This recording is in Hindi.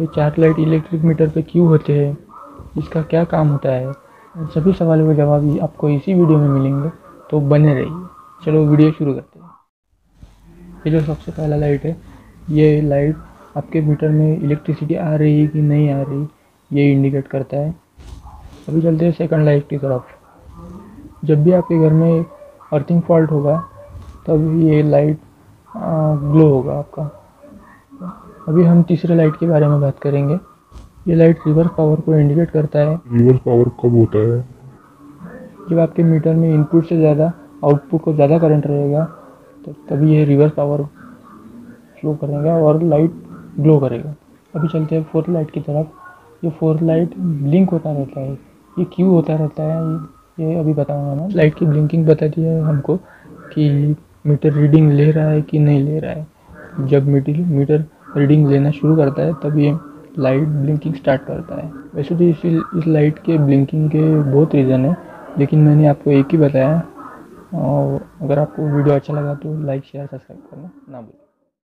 ये चार लाइट इलेक्ट्रिक मीटर पे क्यों होते हैं, इसका क्या काम होता है, इन सभी सवालों के जवाब आपको इसी वीडियो में मिलेंगे, तो बने रहिए। चलो वीडियो शुरू करते हैं। ये जो सबसे पहला लाइट है, ये लाइट आपके मीटर में इलेक्ट्रिसिटी आ रही है कि नहीं आ रही ये इंडिकेट करता है। अभी चलते हैं सेकंड लाइट की तरफ। जब भी आपके घर में अर्थिंग फॉल्ट होगा तब ये लाइट ग्लो होगा आपका। अभी हम तीसरे लाइट के बारे में बात करेंगे। ये लाइट रिवर्स पावर को इंडिकेट करता है। रिवर्स पावर कब होता है? जब आपके मीटर में इनपुट से ज़्यादा आउटपुट को ज़्यादा करंट रहेगा तो तभी ये रिवर्स पावर फ्लो करेगा और लाइट ग्लो करेगा। अभी चलते हैं फोर्थ लाइट की तरफ। ये फोर्थ लाइट ब्लिंक होता रहता है, ये क्यों होता रहता है ये अभी बताऊंगा मैं। लाइट की ब्लिंकिंग बताती है हमको कि मीटर रीडिंग ले रहा है कि नहीं ले रहा है। जब मीटर रीडिंग लेना शुरू करता है तब ये लाइट ब्लिंकिंग स्टार्ट करता है। वैसे तो इस लाइट के ब्लिंकिंग के बहुत रीज़न है, लेकिन मैंने आपको एक ही बताया। और अगर आपको वीडियो अच्छा लगा तो लाइक शेयर सब्सक्राइब करना ना भूलें।